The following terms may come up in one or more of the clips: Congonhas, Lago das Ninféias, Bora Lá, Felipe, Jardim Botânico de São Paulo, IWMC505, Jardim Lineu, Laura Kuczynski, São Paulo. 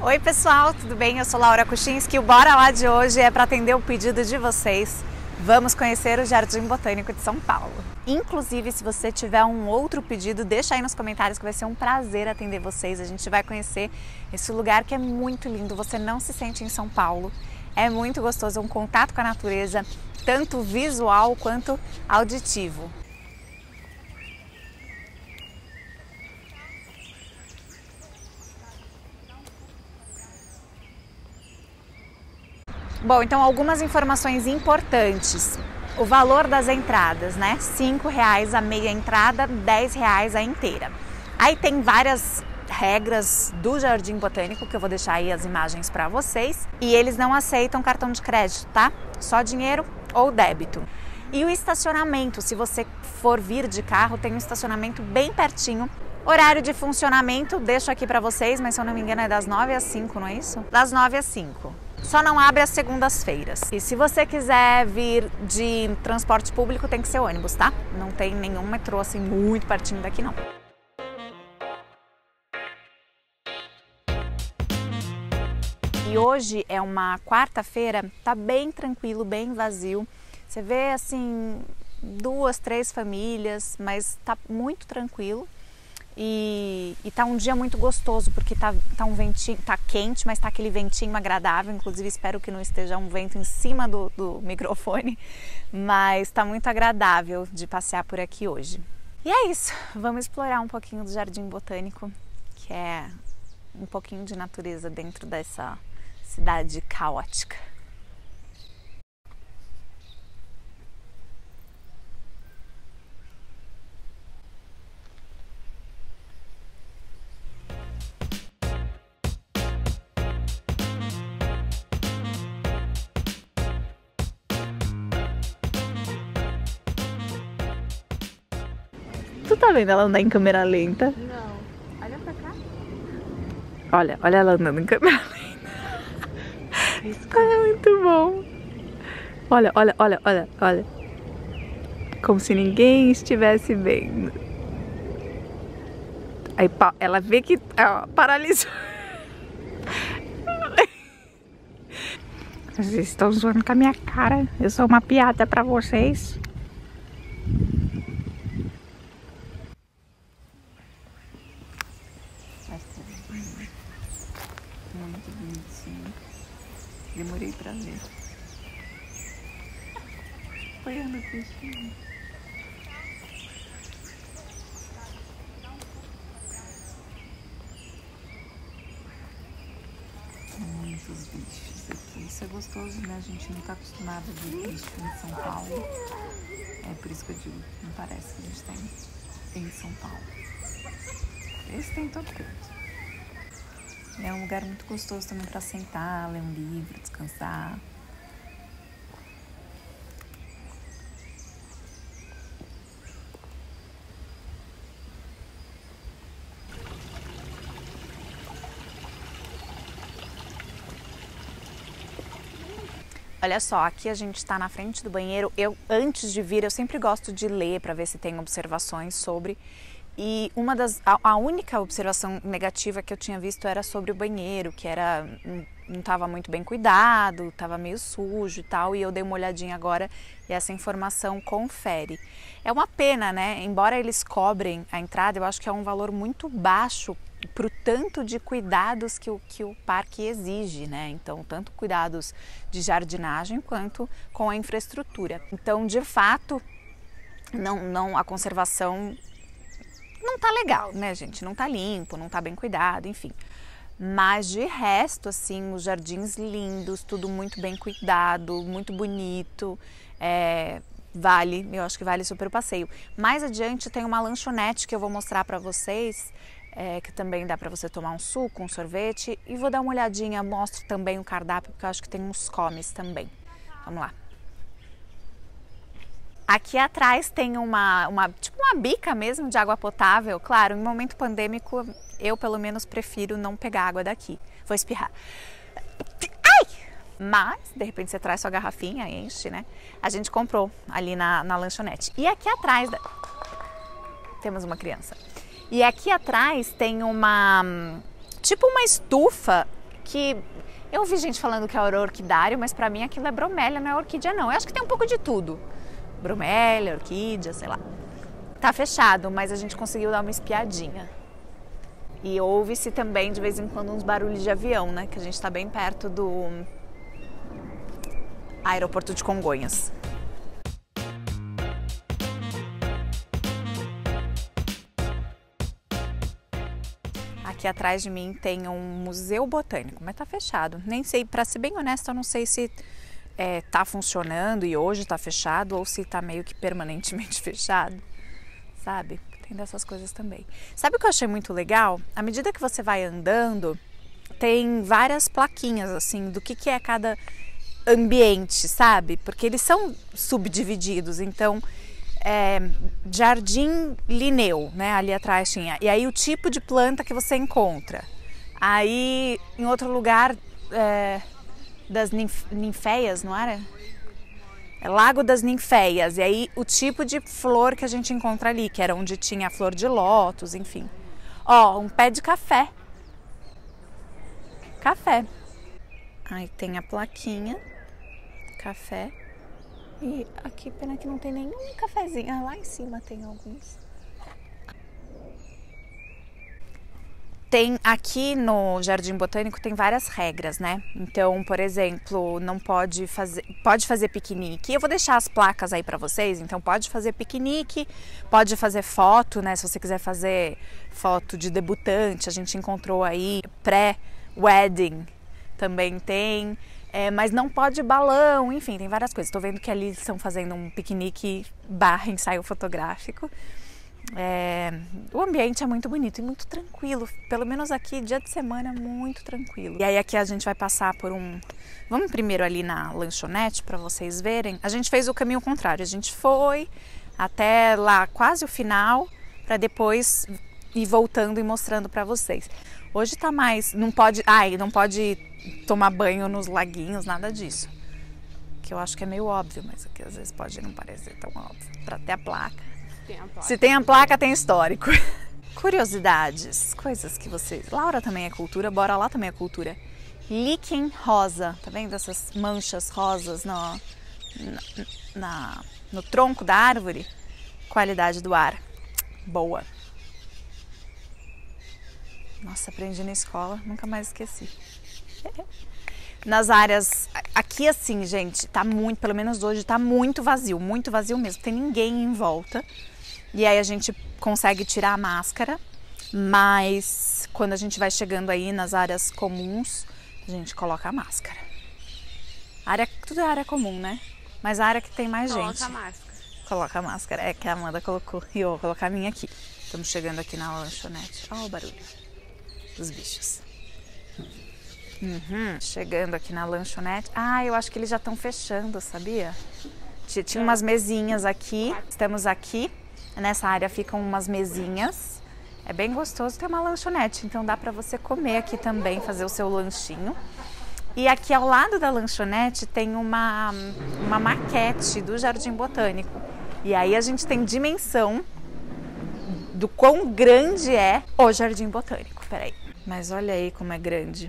Oi pessoal, tudo bem? Eu sou Laura Kuczynski e o Bora Lá de hoje é para atender o pedido de vocês. Vamos conhecer o Jardim Botânico de São Paulo. Inclusive, se você tiver um outro pedido, deixa aí nos comentários que vai ser um prazer atender vocês. A gente vai conhecer esse lugar que é muito lindo, você não se sente em São Paulo. É muito gostoso, um contato com a natureza, tanto visual quanto auditivo. Bom, então algumas informações importantes. O valor das entradas, né? R$ 5 a meia entrada, R$ 10 a inteira. Aí tem várias regras do Jardim Botânico, que eu vou deixar aí as imagens para vocês. E eles não aceitam cartão de crédito, tá? Só dinheiro ou débito. E o estacionamento, se você for vir de carro, tem um estacionamento bem pertinho. Horário de funcionamento, deixo aqui para vocês, mas se eu não me engano é das 9 às 5, não é isso? Das 9 às 5. Só não abre às segundas-feiras. E se você quiser vir de transporte público, tem que ser ônibus, tá? Não tem nenhum metrô assim muito pertinho daqui, não. E hoje é uma quarta-feira, tá bem tranquilo, bem vazio. Você vê assim, 2, 3 famílias, mas tá muito tranquilo. E tá um dia muito gostoso, porque tá um ventinho, tá quente, mas tá aquele ventinho agradável. Inclusive, espero que não esteja um vento em cima do microfone, mas tá muito agradável de passear por aqui hoje. E é isso, vamos explorar um pouquinho do Jardim Botânico, que é um pouquinho de natureza dentro dessa cidade caótica. Tu tá vendo ela andar em câmera lenta? Não. Olha pra cá. Olha ela andando em câmera lenta. Isso é muito bom. Olha. Como se ninguém estivesse vendo. Aí ela vê que ó, paralisou. Vocês estão zoando com a minha cara. Eu sou uma piada pra vocês. Muito bonitinho. Demorei pra ver. Olhando o peixinho. Muitos bichos aqui. Isso é gostoso, né? A gente não tá acostumado a ver bicho em São Paulo. É por isso que eu digo, não parece que a gente tem em São Paulo. Esse tem todo canto. É um lugar muito gostoso também para sentar, ler um livro, descansar. Olha só, aqui a gente está na frente do banheiro. Eu, antes de vir, eu sempre gosto de ler para ver se tem observações sobre... E a única observação negativa que eu tinha visto era sobre o banheiro, que era não estava muito bem cuidado, estava meio sujo e tal, e eu dei uma olhadinha agora e essa informação confere. É uma pena, né? Embora eles cobrem a entrada, eu acho que é um valor muito baixo para o tanto de cuidados que o parque exige, né? Então, tanto cuidados de jardinagem quanto com a infraestrutura. Então, de fato, não a conservação... Não tá legal, né, gente? Não tá limpo, não tá bem cuidado, enfim. Mas de resto, assim, os jardins lindos, tudo muito bem cuidado, muito bonito. Vale, eu acho que vale super o passeio. Mais adiante tem uma lanchonete que eu vou mostrar pra vocês, que também dá pra você tomar um suco, um sorvete. E vou dar uma olhadinha, mostro também o cardápio, porque eu acho que tem uns comes também. Vamos lá. Aqui atrás tem tipo uma bica mesmo de água potável. Claro, em momento pandêmico, eu pelo menos prefiro não pegar água daqui. Vou espirrar. Ai! Mas, de repente, você traz sua garrafinha e enche, né? A gente comprou ali na lanchonete. E aqui atrás... Temos uma criança. E aqui atrás tem uma... Tipo uma estufa que... Eu ouvi gente falando que é orquidário, mas pra mim aquilo é bromélia, não é orquídea não. Eu acho que tem um pouco de tudo. Bromélia, orquídea, sei lá. Tá fechado, mas a gente conseguiu dar uma espiadinha. E ouve-se também, de vez em quando, uns barulhos de avião, né? Que a gente tá bem perto do aeroporto de Congonhas. Aqui atrás de mim tem um museu botânico, mas tá fechado. Nem sei, pra ser bem honesta, eu não sei se tá funcionando e hoje tá fechado ou se tá meio que permanentemente fechado, sabe? Tem dessas coisas também. Sabe o que eu achei muito legal? À medida que você vai andando, tem várias plaquinhas, assim, do que é cada ambiente, sabe? Porque eles são subdivididos, então... Jardim Lineu, né? Ali atrás tinha. E aí o tipo de planta que você encontra. Aí em outro lugar, das ninféias, não era? É Lago das Ninféias. E aí o tipo de flor que a gente encontra ali, que era onde tinha a flor de lótus, enfim. Ó, um pé de café. Café. Aí tem a plaquinha. Café. E aqui, pena que não tem nenhum cafezinho. Ah, lá em cima tem alguns. Tem aqui no Jardim Botânico tem várias regras, né? Então, por exemplo, não pode fazer... Pode fazer piquenique. Eu vou deixar as placas aí pra vocês. Então, pode fazer piquenique, pode fazer foto, né? Se você quiser fazer foto de debutante, a gente encontrou aí pré-wedding. Também tem... mas não pode balão, enfim, tem várias coisas. Estou vendo que ali estão fazendo um piquenique barra ensaio fotográfico. O ambiente é muito bonito e muito tranquilo. Pelo menos aqui, dia de semana, muito tranquilo. E aí aqui a gente vai passar por um... Vamos primeiro ali na lanchonete para vocês verem. A gente fez o caminho contrário. A gente foi até lá quase o final para depois ir voltando e mostrando para vocês. Hoje tá mais... Não pode... Ai, não pode... tomar banho nos laguinhos, nada disso. Que eu acho que é meio óbvio, mas aqui às vezes pode não parecer tão óbvio. Pra ter a placa. Se tem a placa, tem histórico. Curiosidades, coisas que vocês... Laura também é cultura, Bora Lá também é cultura. Líquen rosa, tá vendo essas manchas rosas no tronco da árvore? Qualidade do ar, boa. Nossa, aprendi na escola, nunca mais esqueci. Nas áreas, aqui assim, gente, tá muito, pelo menos hoje, tá muito vazio mesmo, tem ninguém em volta. E aí a gente consegue tirar a máscara, mas quando a gente vai chegando aí nas áreas comuns, a gente coloca a máscara. Tudo é área comum, né? Mas a área que tem mais gente. Coloca a máscara. Coloca a máscara, é que a Amanda colocou, e eu vou colocar a minha aqui. Estamos chegando aqui na lanchonete, olha o barulho dos bichos. Chegando aqui na lanchonete. Ah, eu acho que eles já estão fechando, sabia? Tinha umas mesinhas aqui. Estamos aqui. Nessa área ficam umas mesinhas. É bem gostoso ter uma lanchonete. Então dá pra você comer aqui também, fazer o seu lanchinho. E aqui ao lado da lanchonete tem uma maquete do Jardim Botânico. E aí a gente tem dimensão do quão grande é o Jardim Botânico. Peraí. Mas olha aí como é grande.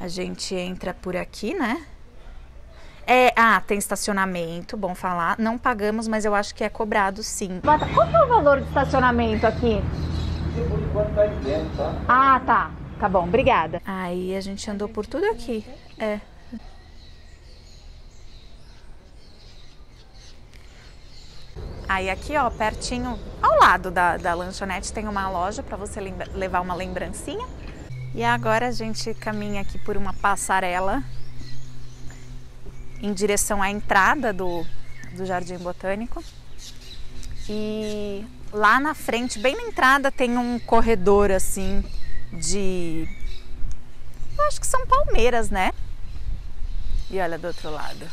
A gente entra por aqui, né? Tem estacionamento, bom falar. Não pagamos, mas eu acho que é cobrado, sim. Qual que é o valor de estacionamento aqui? Por enquanto tá aí dentro, tá? Ah, tá. Tá bom, obrigada. Aí a gente andou por tudo aqui. É. Aí aqui, ó, pertinho, ao lado da lanchonete, tem uma loja pra você levar uma lembrancinha. E agora a gente caminha aqui por uma passarela em direção à entrada do Jardim Botânico. E lá na frente, bem na entrada, tem um corredor assim de... Eu acho que são palmeiras, né? E olha do outro lado.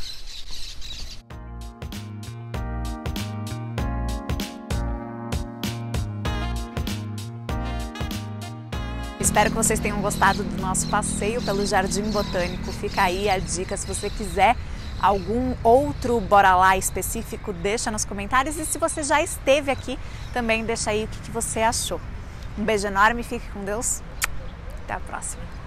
Espero que vocês tenham gostado do nosso passeio pelo Jardim Botânico. Fica aí a dica. Se você quiser algum outro Bora Lá específico, deixa nos comentários. E se você já esteve aqui, também deixa aí o que você achou. Um beijo enorme, fique com Deus. Até a próxima.